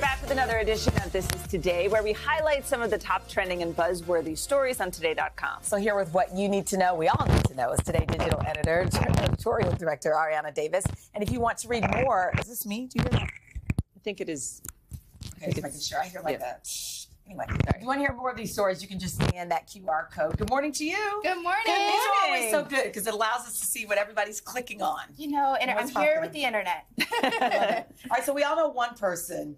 back with another edition of This Is Today, where we highlight some of the top trending and buzzworthy stories on Today.com. So here with what you need to know, we all need to know, is Today digital editor, editorial director Ariana Davis. And if you want to read more, is this me? Do you hear that? I think it is. I making sure I hear like that. Anyway, if you want to hear more of these stories, you can just scan that QR code. Good morning to you. Good morning. These are always so good because it allows us to see what everybody's clicking on. You know, and I'm here with the internet. All right, so we all know one person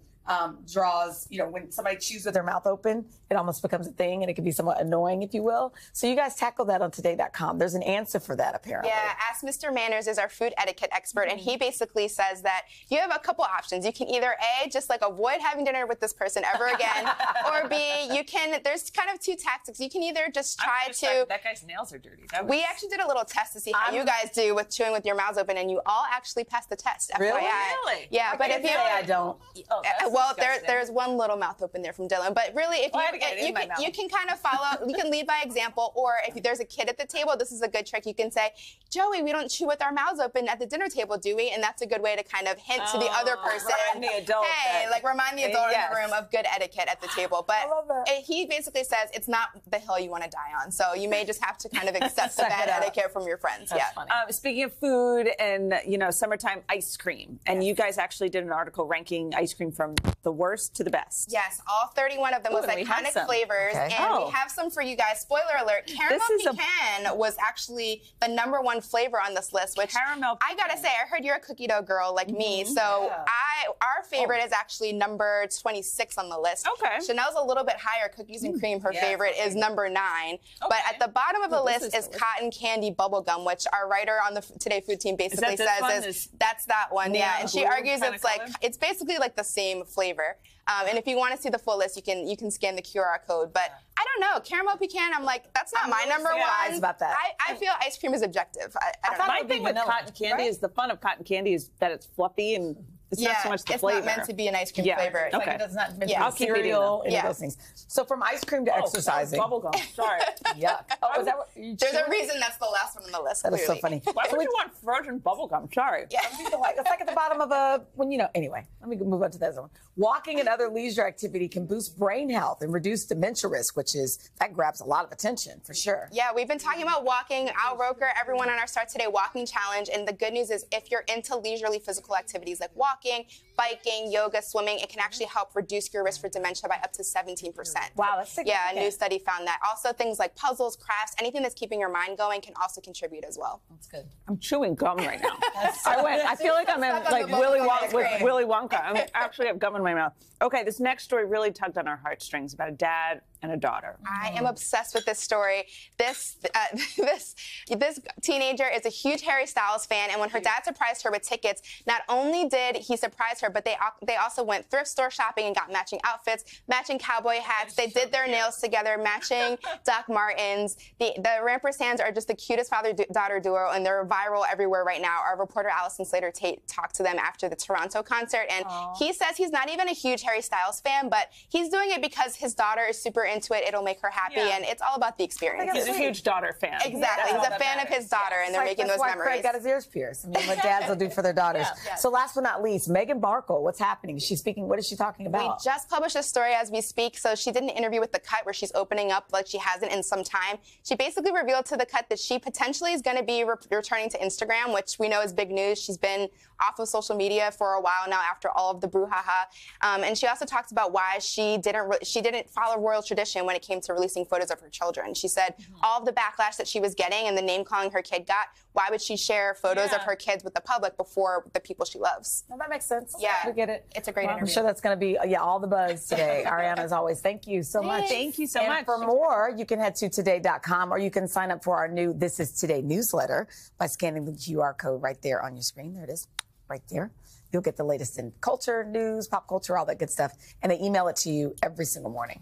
draws, you know, when somebody chews with their mouth open, it almost becomes a thing and it can be somewhat annoying, if you will. So you guys tackle that on Today.com. There's an answer for that, apparently. Yeah, Ask Mr. Manners is our food etiquette expert, and he basically says that you have a couple options. You can either A, just like avoid having dinner with this person ever again, or B, you can, there's kind of two tactics. You can either just try to... That guy's nails are dirty. We actually did a little test to see how you guys do with chewing with your mouths open, and you all actually passed the test. FYI. Really? Yeah, but if you... I don't. Oh, well, there's one little mouth open there from Dylan, but really, if you can kind of follow, you can lead by example, or if there's a kid at the table, this is a good trick. You can say, Joey, we don't chew with our mouths open at the dinner table, do we? And that's a good way to kind of hint to the other person, remind the adult in the room of good etiquette at the table. But I love that. He basically says it's not the hill you want to die on, so you may just have to kind of accept the bad etiquette from your friends. That's funny. Speaking of food and, you know, summertime ice cream, and you guys actually did an article ranking ice cream from the worst to the best. Yes, all 31 of the most iconic flavors, and we have some for you guys. Spoiler alert, caramel pecan was actually the #1 flavor on this list, which I gotta say, I heard you're a cookie dough girl like me, so our favorite is actually number 26 on the list. Okay. Chanel's a little bit higher, cookies and cream, her favorite is number 9, but at the bottom of the list is cotton candy bubble gum, which our writer on the Today Food team basically says is that's that one, yeah, and she argues it's like, it's basically like the same flavor. And if you want to see the full list, you can scan the QR code. But I don't know, caramel pecan, I'm like, that's not my #1. About that. I feel ice cream is objective. I thought my thing with cotton candy is the fun of cotton candy is that it's fluffy and it's not so much the flavor. It's not meant to be an ice cream flavor. It's like it's not meant to be cereal and those things. So from ice cream to exercising. Bubble gum. Sorry. Yuck. Oh, is that what, there's a reason that's the last one on the list. That is so funny. Why would you want frozen bubble gum? Sorry. Yeah. It's like at the bottom of a, when you know, anyway, let me move on to that one. Walking and other leisure activity can boost brain health and reduce dementia risk, which is, that grabs a lot of attention for sure. Yeah, we've been talking about walking. Al Roker, everyone on our Start Today walking challenge. And the good news is if you're into leisurely physical activities like walking, biking, yoga, swimming, it can actually help reduce your risk for dementia by up to 17%. Wow, that's significant. Yeah, a new study found that. Also, things like puzzles, crafts, anything that's keeping your mind going can also contribute as well. That's good. I'm chewing gum right now. I feel like I'm in like Willy Wonka. I actually have gum in my mouth. Okay, this next story really tugged on our heartstrings about a dad and a daughter. I am obsessed with this story. This teenager is a huge Harry Styles fan, and when her dad surprised her with tickets, not only did he surprise her, but they also went thrift store shopping and got matching outfits, matching cowboy hats. They did their nails together, matching Doc Martens. The Rampersands are just the cutest father-daughter duo, and they're viral everywhere right now. Our reporter Allison Slater-Tate talked to them after the Toronto concert, and he says he's not even a huge Harry Styles fan, but he's doing it because his daughter is super into it, it'll make her happy, and it's all about the experience. He's a huge daughter fan. Exactly, he's a fan of his daughter, and they're making those memories. Craig got his ears pierced. I mean, what dads will do for their daughters. Yeah. So last but not least, Meghan Markle, what's happening? She's speaking, what is she talking about? We just published a story as we speak, so she did an interview with The Cut where she's opening up like she hasn't in some time. She basically revealed to The Cut that she potentially is going to be returning to Instagram, which we know is big news. She's been off of social media for a while now after all of the brouhaha, and she also talks about why she didn't follow royal tradition when it came to releasing photos of her children. She said all of the backlash that she was getting and the name calling her kid got, why would she share photos of her kids with the public before the people she loves? Well, that makes sense. Yeah. We get it. It's a great interview. I'm sure that's going to be all the buzz today. Ariana, as always, thank you so much. Thank you so much. For more, you can head to Today.com or you can sign up for our new This Is Today newsletter by scanning the QR code right there on your screen. There it is. Right there. You'll get the latest in culture, news, pop culture, all that good stuff. And they email it to you every single morning.